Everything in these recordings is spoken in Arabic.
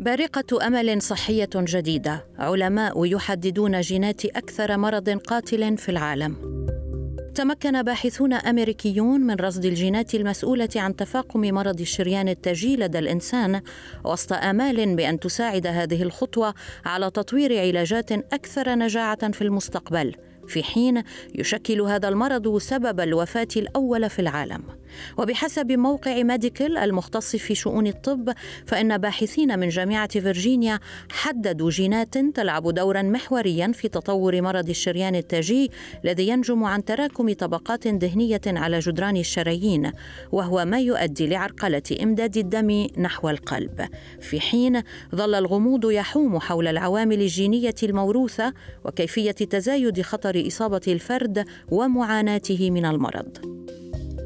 بارقة أمل صحية جديدة، علماء يحددون جينات أكثر مرض قاتل في العالم. تمكن باحثون أمريكيون من رصد الجينات المسؤولة عن تفاقم مرض الشريان التاجي لدى الإنسان، وسط آمال بأن تساعد هذه الخطوة على تطوير علاجات أكثر نجاعة في المستقبل، في حين يشكل هذا المرض سبب الوفاة الأول في العالم. وبحسب موقع ميديكال المختص في شؤون الطب، فإن باحثين من جامعة فرجينيا حددوا جينات تلعب دوراً محورياً في تطور مرض الشريان التاجي، الذي ينجم عن تراكم طبقات دهنية على جدران الشرايين، وهو ما يؤدي لعرقلة إمداد الدم نحو القلب، في حين ظل الغموض يحوم حول العوامل الجينية الموروثة وكيفية تزايد خطر إصابة الفرد ومعاناته من المرض.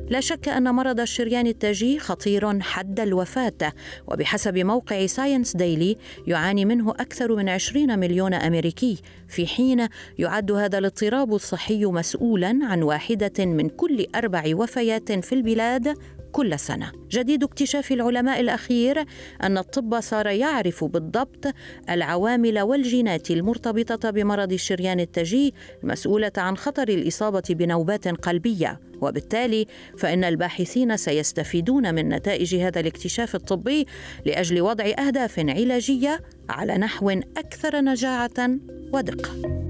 لا شك أن مرض الشريان التاجي خطير حد الوفاة، وبحسب موقع ساينس دايلي يعاني منه أكثر من 20 مليون أمريكي، في حين يعد هذا الاضطراب الصحي مسؤولاً عن واحدة من كل 4 وفيات في البلاد كل سنة. جديد اكتشاف العلماء الأخير أن الطب صار يعرف بالضبط العوامل والجينات المرتبطة بمرض الشريان التاجي المسؤولة عن خطر الإصابة بنوبات قلبية، وبالتالي فإن الباحثين سيستفيدون من نتائج هذا الاكتشاف الطبي لأجل وضع أهداف علاجية على نحو أكثر نجاعة ودقة.